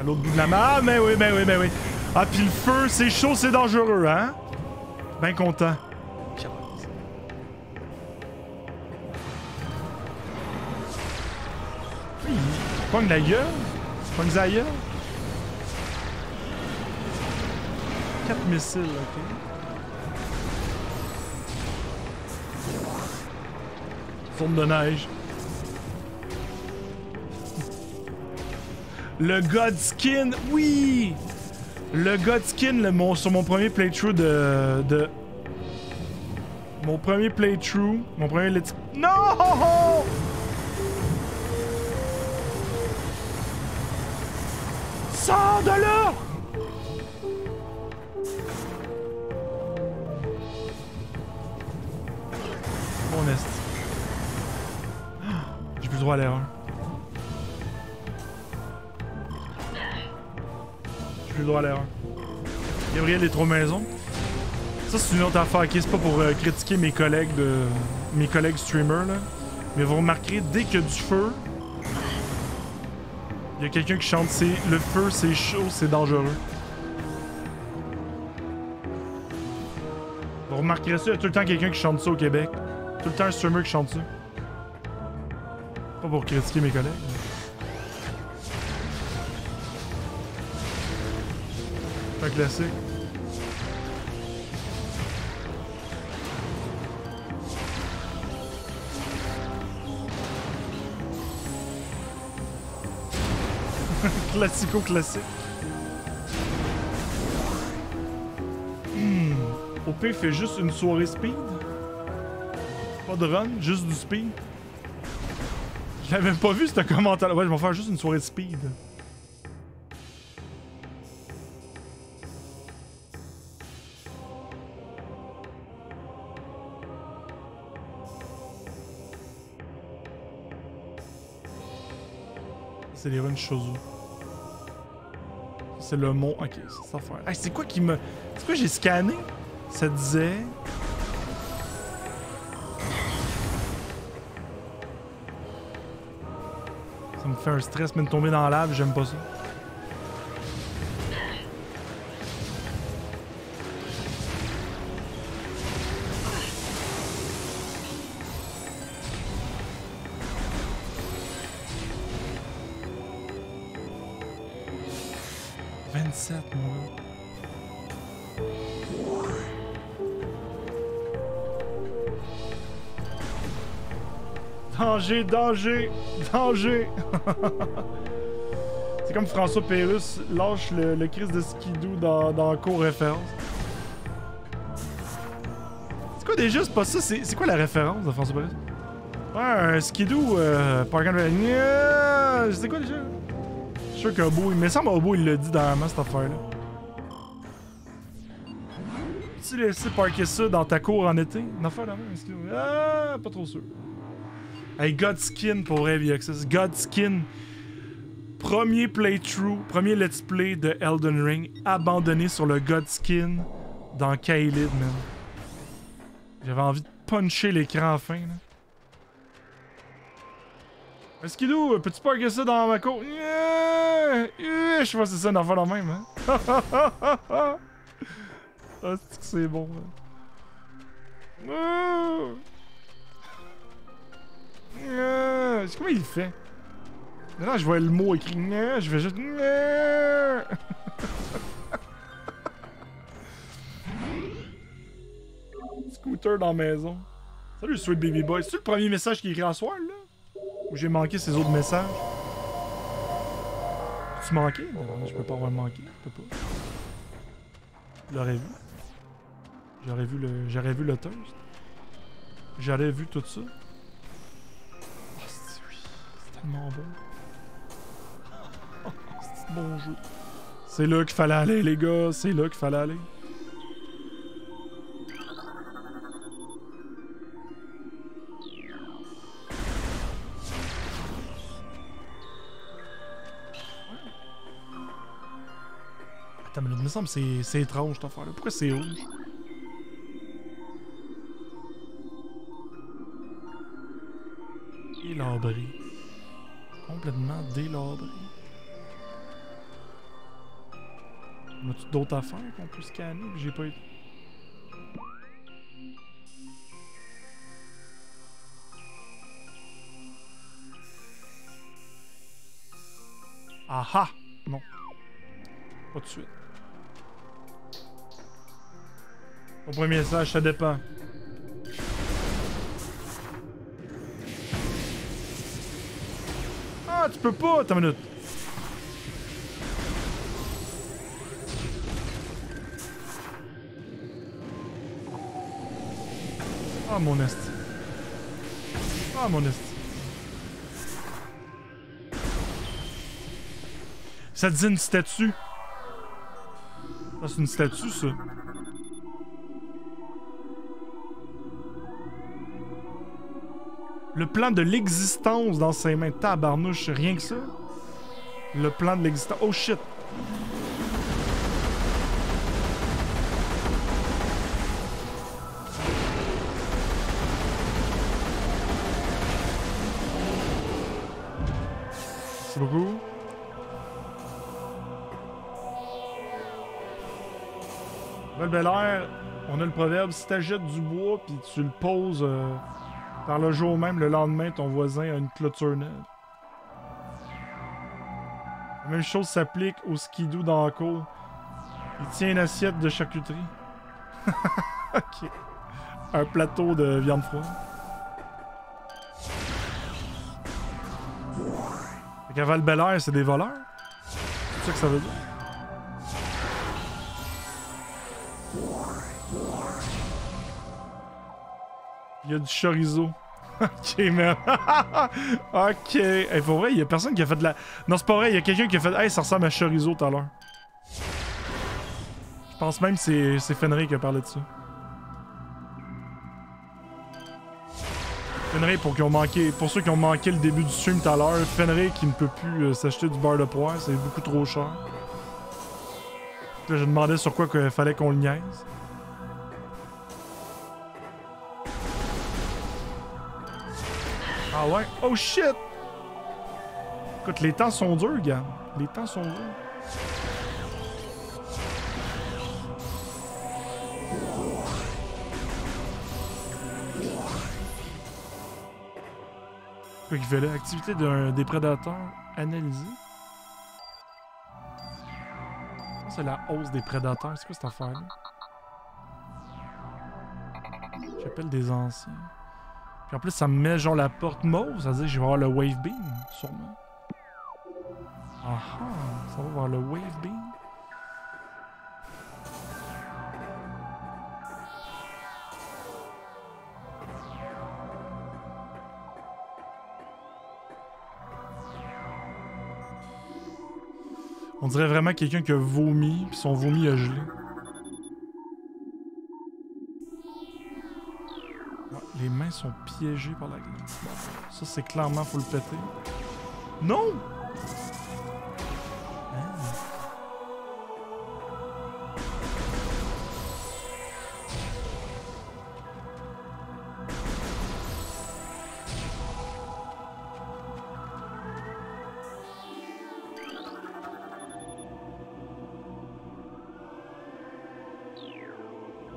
À l'autre bout de la map. Ah, mais oui, mais oui, mais oui. Ah, pis le feu, c'est chaud, c'est dangereux, hein? Ben content. Pogne la gueule? Pogne la gueule? 4 missiles, ok. Fourne de neige. Le Godskin, oui! Le Godskin, sur mon premier playthrough de... Mon premier playthrough, mon premier let's... Non! Sors de là! Mon est. J'ai plus le droit à l'erreur. J'ai plus le droit à l'erreur. Gabriel est trop maison. Ça, c'est une autre affaire. Ok, c'est pas pour critiquer mes collègues de... Mes collègues streamers, là. Mais vous remarquerez, dès qu'il y a du feu... Il y a quelqu'un qui chante, c'est le feu, c'est chaud, c'est dangereux. Vous remarquerez ça, il y a tout le temps quelqu'un qui chante ça au Québec. Tout le temps un streamer qui chante ça. Pas pour critiquer mes collègues. C'est un classique. Classico-classique. Au pire, fait juste une soirée speed. Pas de run, juste du speed. Je l'avais même pas vu, ce commentaire. Ouais, je vais faire juste une soirée de speed. C'est les runs Chozo. C'est le mot. Ok, c'est ça faire. Ah, c'est quoi qui me. C'est quoi j'ai scanné? Ça disait. Ça me fait un stress, même de tomber dans l'âme, j'aime pas ça. Danger, danger, danger! C'est comme François Pérusse lâche le crise de skidoo dans la cour référence. C'est quoi déjà? C'est pas ça? C'est quoi la référence de François Pérusse? Ouais, un skidoo, Park and Ride. C'est quoi déjà? Je suis sûr qu'Obo, il me semble Obo, il l'a dit dernièrement cette affaire-là. Tu laisses parker ça dans ta cour en été? Une affaire là-même, excuse-moi. Ah, pas trop sûr. Hey, Godskin, pour vrai, VXS. Godskin. Premier playthrough, premier let's play de Elden Ring, abandonné sur le Godskin dans Kaelid, man. J'avais envie de puncher l'écran enfin, là. Skidoo, peux-tu parker ça dans ma cour? Je sais pas si c'est ça, d'en faire la même, hein. Ah, oh, c'est bon, là. Je sais comment il fait. Maintenant, je vois le mot écrit. Je vais juste. Scooter dans la maison. Salut, Sweet Baby Boy. C'est-tu le premier message qu'il écrit en soir, là? Ou j'ai manqué ses autres messages? Tu manquais? Non, je peux pas avoir manqué. Je peux pas. Je l'aurais vu. J'aurais vu le toast. J'aurais vu tout ça. Bon. C'est bon jeu. C'est là qu'il fallait aller, les gars. C'est là qu'il fallait aller. Attends, mais il me semble que c'est étrange, cette affaire-là. Pourquoi c'est rouge? Il en brille. Complètement délabré. On a-tu d'autres affaires qu'on peut scanner que j'ai pas été. Ah ah! Non. Pas de suite. Mon premier message, ça dépend. peux pas, attends une minute. Ah, mon est. Ah, mon est. Ça te dit une statue. Ça, c'est une statue, ça. Le plan de l'existence dans ses mains. Tabarnouche, rien que ça. Le plan de l'existence. Oh shit! Merci beaucoup. Bel air. On a le proverbe, si t'achètes du bois puis tu le poses... par le jour même, le lendemain, ton voisin a une clôture neuve. La même chose s'applique au skidoo dans la cour. Il tient une assiette de charcuterie. Ok. Un plateau de viande froide. Fait qu'à Val-Belair, c'est des voleurs. C'est ça que ça veut dire. Il y a du chorizo. Ok, man. Ok. Hey, pour vrai, il y a personne qui a fait de la... Non, c'est pas vrai. Il y a quelqu'un qui a fait... Hey, ça ressemble à chorizo tout à l'heure. Je pense même que c'est Fenrir qui a parlé de ça. Fenrir, pour, pour ceux qui ont manqué le début du stream tout à l'heure, Fenrir qui ne peut plus s'acheter du beurre de poire. C'est beaucoup trop cher. Là, je demandais sur quoi qu'il fallait qu'on le niaise. Ah ouais? Oh shit! Écoute, les temps sont durs, gars. Les temps sont durs. Quoi qu'il fait là? Activité des prédateurs analysée. C'est la hausse des prédateurs. C'est quoi cette affaire-là? J'appelle des anciens. Puis en plus, ça me met genre la porte mauve, ça veut dire que je vais avoir le Wave Beam, sûrement. Ah ah, ça va voir le Wave Beam. On dirait vraiment quelqu'un qui a vomi, puis son vomi a gelé. Les mains sont piégées par la glace. Ça, c'est clairement, faut le péter. Non! Hein?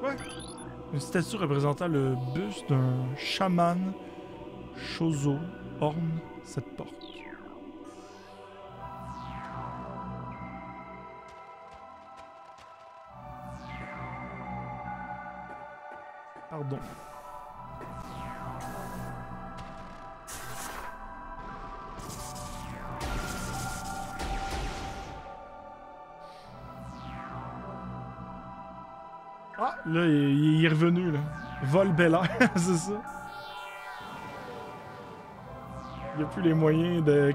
Ouais! Une statue représentant le buste d'un chaman Chozo orne cette porte. Pardon. Là, il est revenu, là. Vol bel air, c'est ça. Il n'y a plus les moyens de...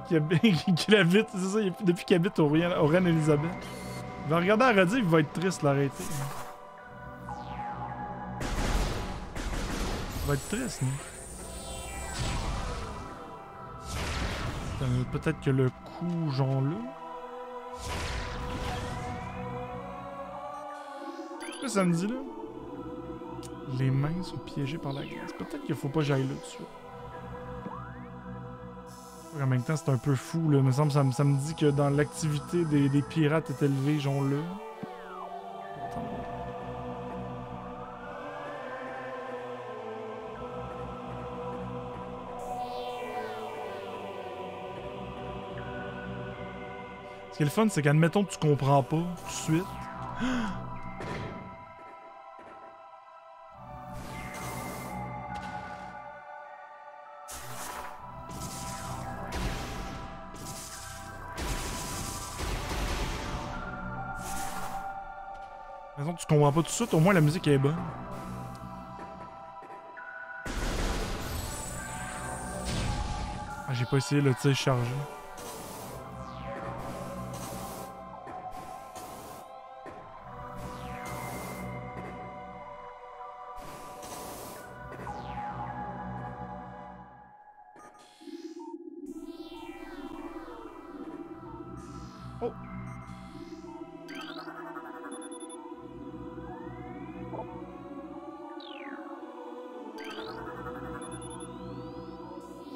qu'il habite, c'est ça. Depuis qu'il habite au Reine-Élisabeth. Il va regarder la radio, il va être triste, l'arrêter. Il va être triste, non? Peut-être que le coup, genre là... Qu'est-ce que ça me dit, là? Les mains sont piégées par la glace. Peut-être qu'il faut pas que j'aille là-dessus. En même temps, c'est un peu fou, là. Il me semble que ça me dit que dans l'activité des pirates est élevée, genre là. Ce qui est le fun, c'est qu'admettons que tu comprends pas tout de suite. De toute façon, tu comprends pas tout de suite, au moins la musique est bonne. Ah, j'ai pas essayé le tir chargé.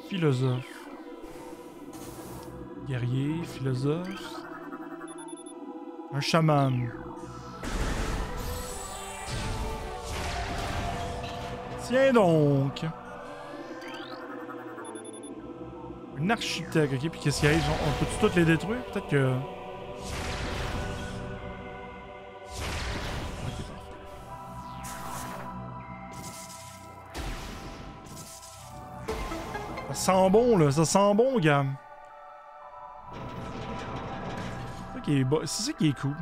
Philosophe. Guerrier, philosophe. Un chaman. Tiens donc! Un architecte, ok, puis qu'est-ce qu'il arrive? On peut-tu toutes les détruire? Peut-être que... Ça sent bon, là. Ça sent bon, gars. C'est ça qui est cool.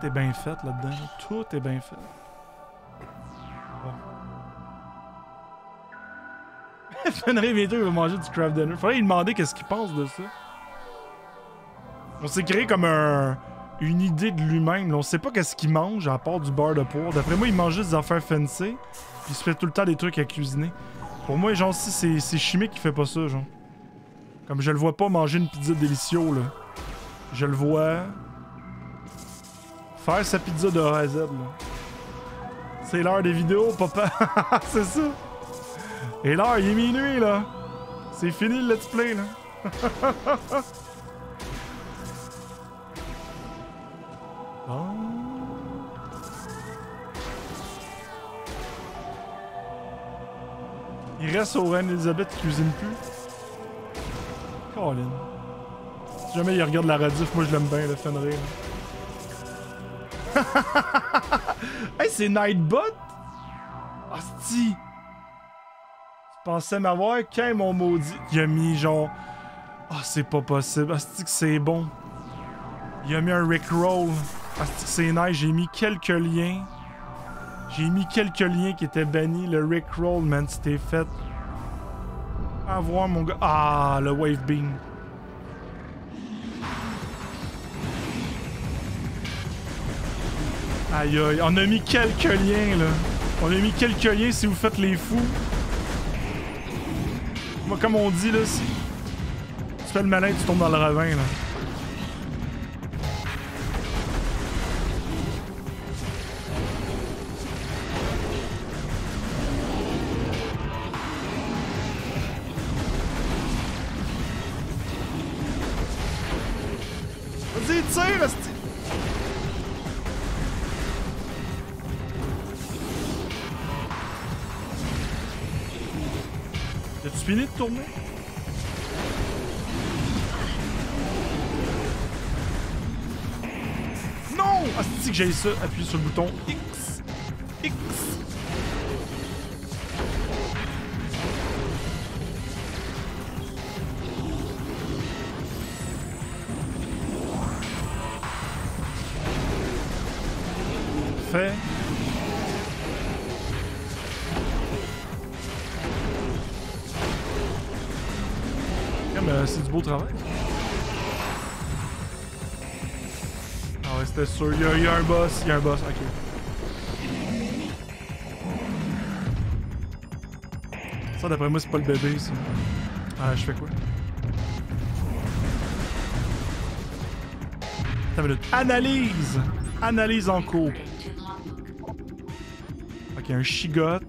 Tout est bien fait là-dedans. Tout est bien fait. Ouais. Fenrir bientôt, il va manger du craft dinner. Faudrait lui demander qu'est-ce qu'il pense de ça. On s'est créé comme un... une idée de lui-même. On sait pas qu'est-ce qu'il mange à part du beurre de poire. D'après moi, il mange juste des affaires fancy. Puis il se fait tout le temps des trucs à cuisiner. Pour moi, genre, si c'est chimique qui fait pas ça, genre. Comme je le vois pas manger une pizza délicieuse, là. Je le vois... faire sa pizza de A à Z, là. C'est l'heure des vidéos, papa. C'est ça. Et l'heure, il est minuit, là. C'est fini le let's play, là. Il reste au Reine Elisabeth qui cuisine plus. Colin. Si jamais il regarde la rediff, moi je l'aime bien, le Fenrir. Hey, c'est Nightbot? Asti! Tu pensais m'avoir quand mon maudit. Il a mis genre. Ah, oh, c'est pas possible. Asti que c'est bon. Il a mis un Rickroll. Asti que c'est nice. J'ai mis quelques liens. J'ai mis quelques liens qui étaient bannis. Le Rickroll, man, c'était fait. À voir, mon gars. Ah, le Wave Beam. Aïe, aïe. On a mis quelques liens, là. On a mis quelques liens si vous faites les fous. Moi, comme on dit, là, si tu fais le malin, tu tombes dans le ravin, là. Fini de tourner. Non! Ah, c'est que j'ai ça. Appuyez sur le bouton X. X. Fait. C'est du beau travail. Ah ouais, c'était sûr. Il y a un boss. Il y a un boss. Ok. Ça, d'après moi, c'est pas le bébé, ça. Ah, je fais quoi? Attends une minute. Analyse! Analyse en cours. Ok, un Sheegoth.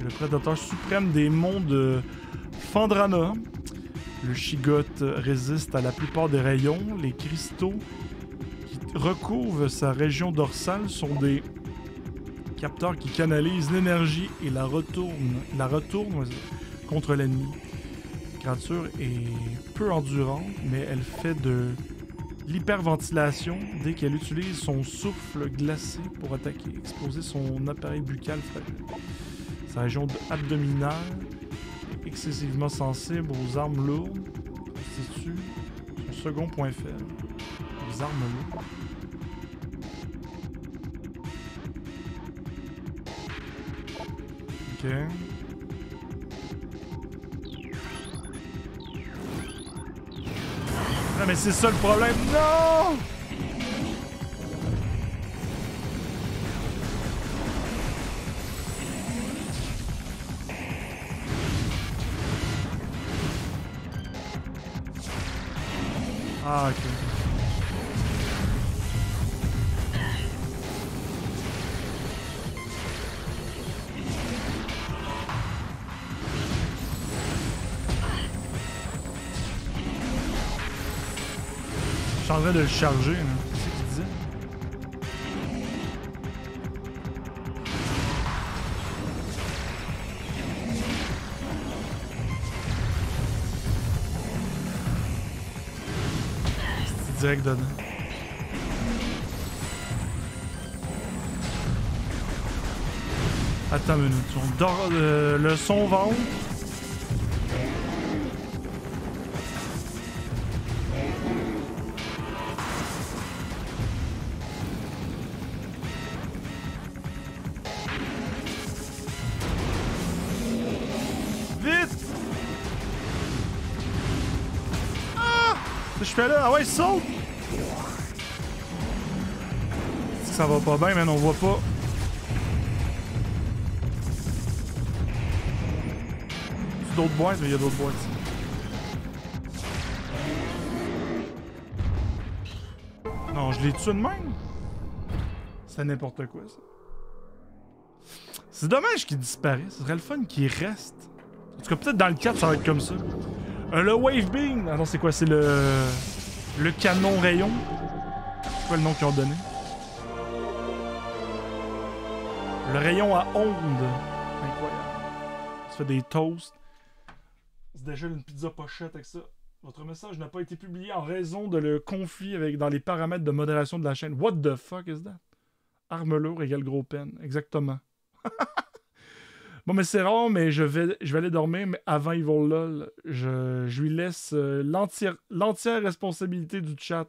Le prédateur suprême des monts de Phendrana. Le Sheegoth résiste à la plupart des rayons. Les cristaux qui recouvrent sa région dorsale sont des capteurs qui canalisent l'énergie et la retournent contre l'ennemi. La créature est peu endurante, mais elle fait de l'hyperventilation dès qu'elle utilise son souffle glacé pour attaquer, exposer son appareil buccal fragile. Sa région abdominale excessivement sensible aux armes lourdes constitue son second point faible. Les armes lourdes. Ok. Non mais c'est ça le problème. Non! Ah ok. Je suis en train de le charger, là. C'est ce qu'il disait. C'est direct dedans. Attends une minute. On dort, le son va où? Là, ah ouais, il saute! Ça va pas bien, man, on voit pas. C'est d'autres boîtes, mais il y a d'autres boîtes. Non, je l'ai tué de même? C'est n'importe quoi, ça. C'est dommage qu'il disparaisse. Ce serait le fun qu'il reste. En tout cas, peut-être dans le 4, ça va être comme ça. Le Wave Beam! Ah non, c'est quoi? C'est le canon rayon? C'est quoi le nom qu'ils ont donné? Le rayon à onde! Incroyable! On se fait des toasts. On se déjeune une pizza pochette avec ça. Votre message n'a pas été publié en raison de le conflit avec dans les paramètres de modération de la chaîne. What the fuck is that? Arme lourde égale gros peine. Exactement. Bon, mais c'est rare, mais je vais aller dormir, mais avant Evil LOL, je lui laisse l'entière responsabilité du chat.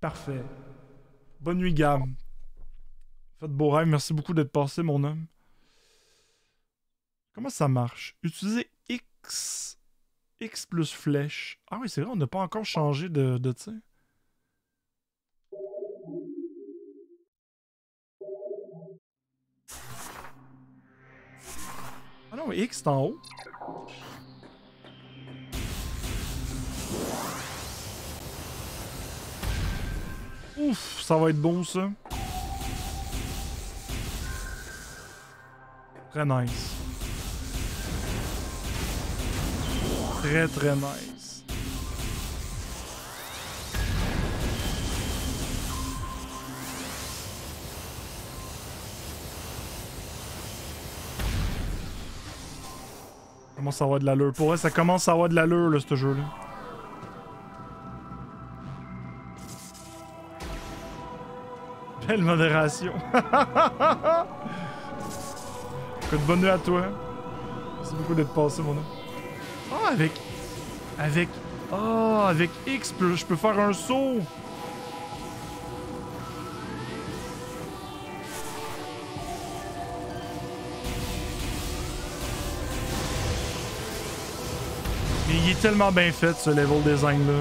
Parfait. Bonne nuit, gamme. Faites beau rêve. Merci beaucoup d'être passé, mon homme. Comment ça marche? Utilisez X. X plus flèche. Ah oui, c'est vrai, on n'a pas encore changé de tir. Ah non, X est en haut. Ouf, ça va être beau ça. Très nice. Très très nice. Ça commence à avoir de l'allure. Pour vrai, ça commence à avoir de l'allure, là, ce jeu-là. Belle modération. Écoute, bonne nuit à toi. Merci beaucoup d'être passé, mon homme. Ah, avec X, je peux faire un saut. Il est tellement bien fait, ce level design-là.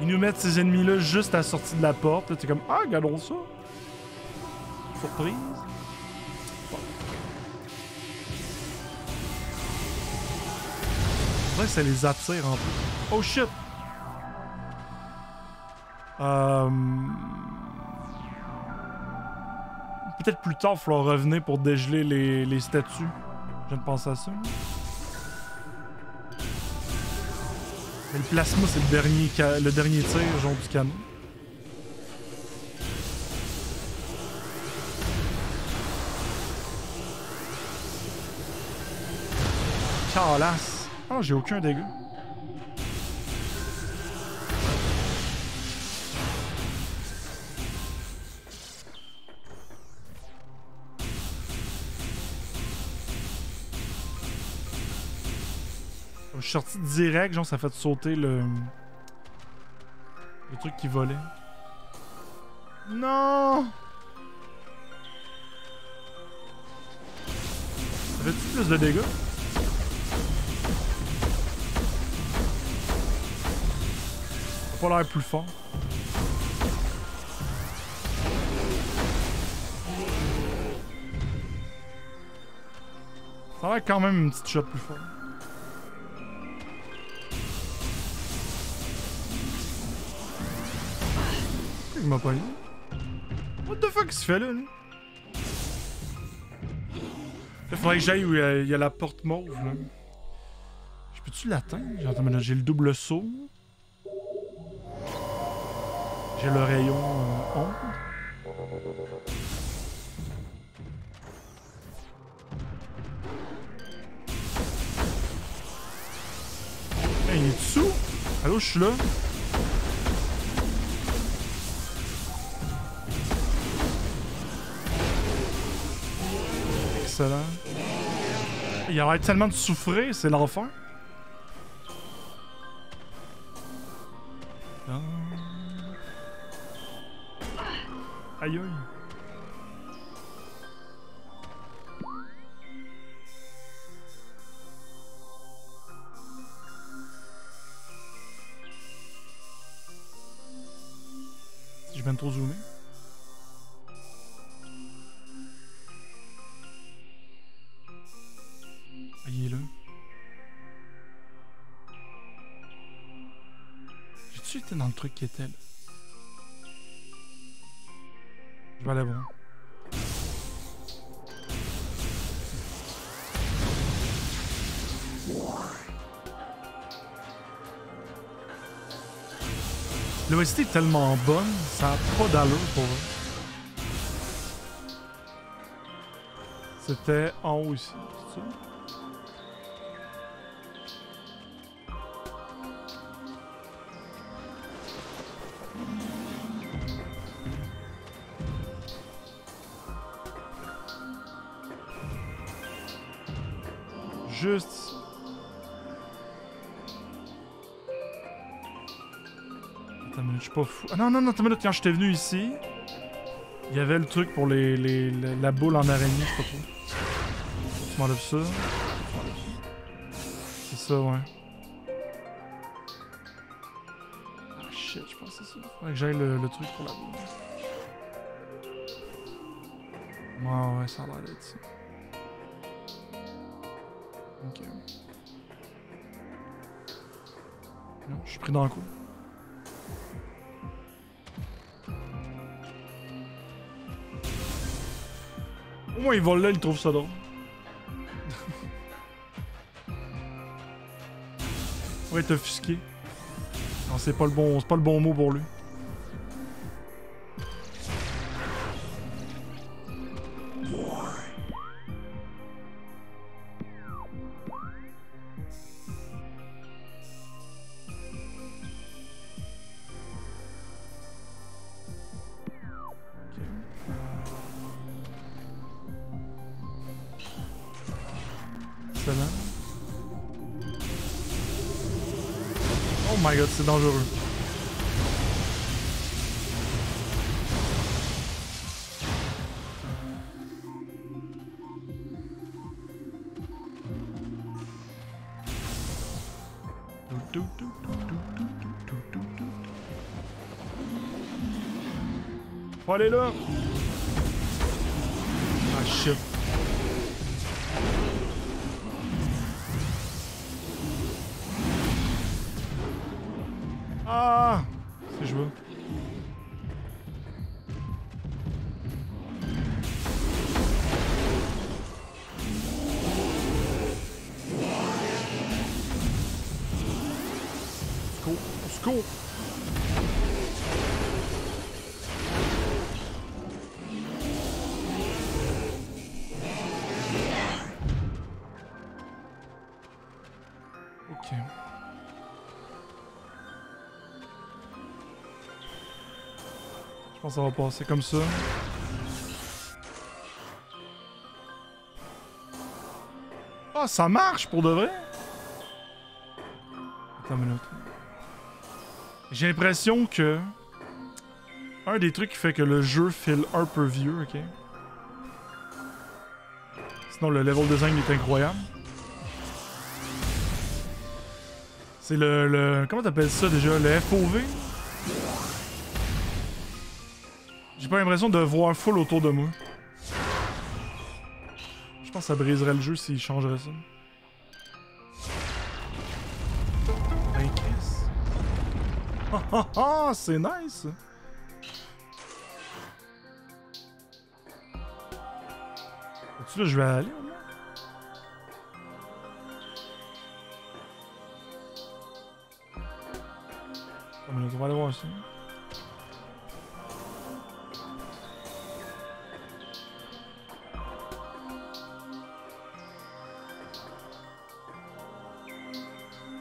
Ils nous mettent ces ennemis-là juste à la sortie de la porte. T'es comme, ah, regardons ça. Surprise. C'est vrai que ça les attire en plus. Oh shit! Peut-être plus tard, il faudra revenir pour dégeler les statues. Je viens de penser à ça. Mais le plasma, c'est le dernier tir, genre du canon. Calasse! Ah, oh, j'ai aucun dégât. Je suis sorti direct, genre ça fait sauter le truc qui volait. Non! Ça fait-tu plus de dégâts? Ça a pas l'air plus fort. Ça a l'air quand même une petite shot plus forte. Il m'a pas eu. What the fuck il se fait là? Il faudrait que j'aille où il y a la porte mauve là. Je peux-tu l'atteindre? J'ai le double saut. J'ai le rayon onde. Hey, il est dessous? Allô, je suis là? Excellent. Il a l'air tellement de souffrir, c'est l'enfer. Aïe aïe. Si je viens de trop zoomer. Aïe là. J'ai-tu été dans le truc qui était là? Je vais aller voir. L'OST est tellement bonne, ça n'a pas d'allure pour eux. C'était en haut ici, c'est ça? Juste... Attends une minute, je suis pas fou. Ah non, non, non, attends une minute, quand j'étais venu ici, il y avait le truc pour la boule en araignée, je sais pas trop. Tu m'enlèves ça. C'est ça, ouais. Ah shit, je pense que c'est ça. Faudrait que j'aille le truc pour la boule. Ouais, ouais, ça a l'air d'être ça. Ok. Non, je suis pris dans le coup. Au moins, il vole là, il trouve ça drôle. On va être offusqué. Non, c'est pas le bon mot pour lui. C'est dangereux. Faut aller là. Ah shit. Ça va passer comme ça. Ah, oh, ça marche pour de vrai? Attends une minute. J'ai l'impression que... Un des trucs qui fait que le jeu file un peu vieux, ok? C'est Sinon, le level design est incroyable. C'est le... Comment t'appelles ça déjà? Le FOV? J'ai pas l'impression de voir full autour de moi. Je pense que ça briserait le jeu s'il changerait ça. Ben qu'est-ce? Ah ah ah! C'est nice! Est-ce que là je vais aller? On va aller voir ça.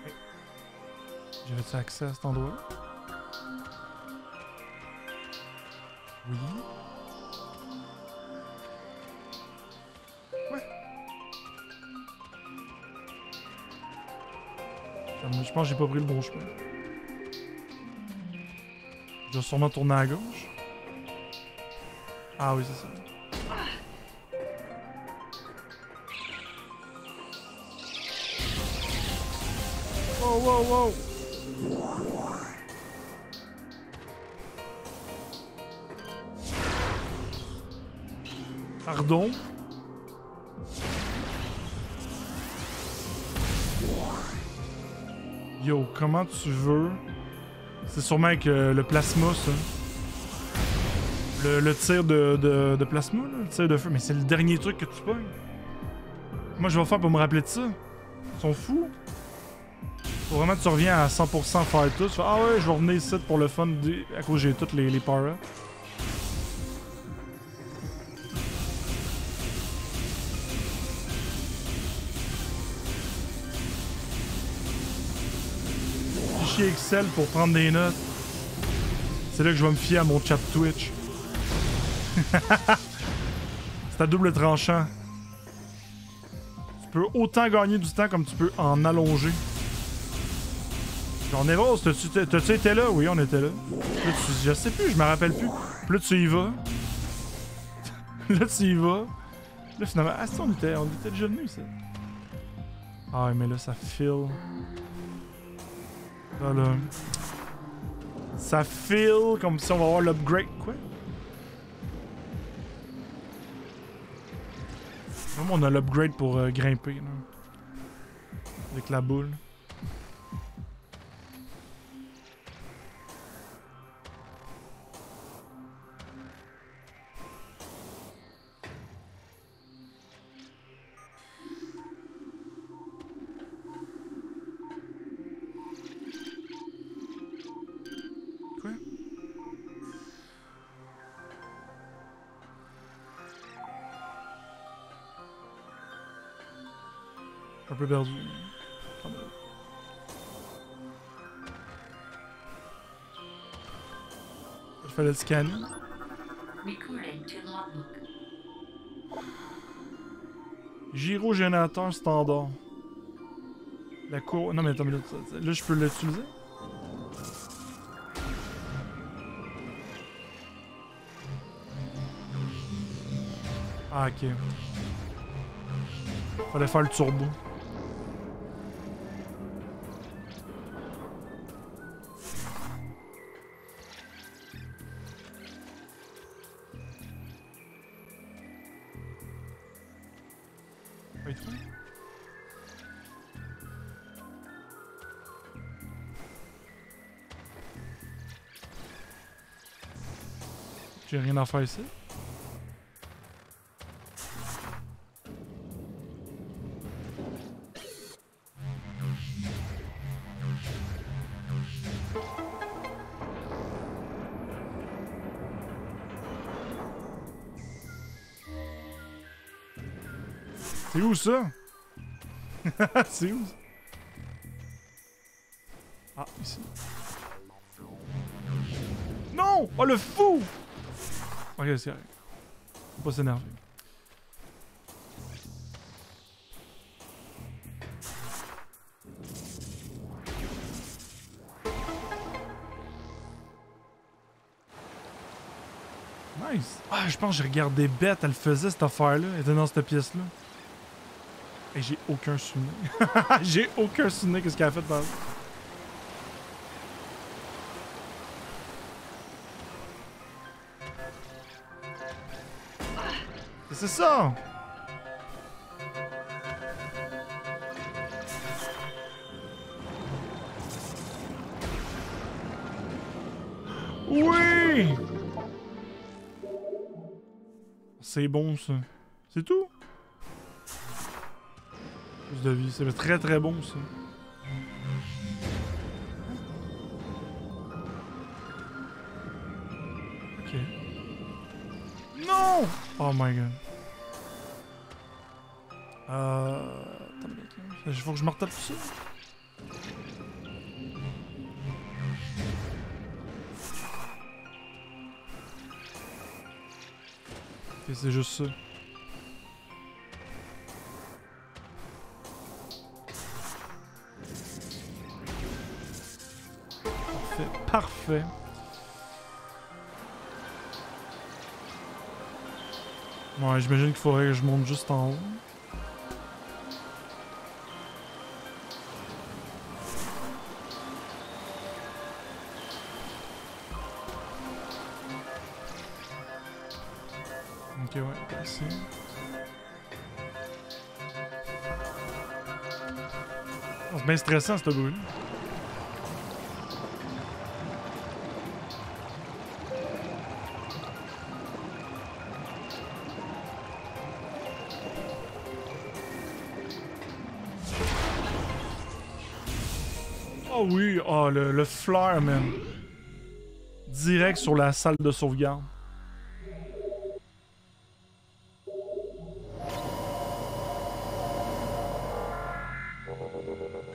Hey. J'avais-tu accès à cet endroit-là? Oui. Ouais. Je pense que j'ai pas pris le bon chemin. Je dois sûrement tourner à gauche. Ah oui, c'est ça. Wow, wow, wow! Pardon? Yo, comment tu veux? C'est sûrement avec le plasma, ça. Le tir de plasma, là, le tir de feu. Mais c'est le dernier truc que tu pognes. Moi, je vais faire pour me rappeler de ça. Ils sont fous. Faut vraiment que tu reviens à 100% faire tout. Tu fais, ah ouais, je vais revenir ici pour le fun à cause j'ai toutes les power-ups. Excel pour prendre des notes. C'est là que je vais me fier à mon chat Twitch. C'est à double tranchant. Tu peux autant gagner du temps comme tu peux en allonger. J'en ai rose, t'as-tu été là? Oui, on était là. Là tu, je sais plus, je me rappelle plus. Puis là tu y vas. Là tu y vas. Là finalement, ah si on était déjà venus ça. Ah mais là ça file. Voilà. Ça file comme si on va avoir l'upgrade. Quoi? Vraiment, on a l'upgrade pour grimper. Là. Avec la boule. Perdu. Il fallait le scanner. Gyrogénérateur standard. La cour... Non mais attends, mais là je peux l'utiliser? Ah ok. Fallait faire le turbo. J'ai rien à faire ici. C'est où ça? C'est où ça? Ah, ici. Non! Oh le fou! Ok, c'est correct. Faut pas s'énerver. Nice! Ah, je pense que j'ai regardé bête, elle faisait cette affaire-là. Elle était dans cette pièce-là. Et j'ai aucun souvenir. J'ai aucun souvenir de ce qu'elle a fait dans... C'est ça! Oui! C'est bon ça. C'est tout? Plus de vie, c'est très très bon ça. Ok. Non! Oh my god. Il faut que je me retape tout ça. Ok, c'est juste ça. Parfait, parfait. Ouais, j'imagine qu'il faudrait que je monte juste en haut. Ok, ouais, ici. Oh, c'est bien stressant, ce bruit. Oh oui, oh, le fleur, man. Direct sur la salle de sauvegarde.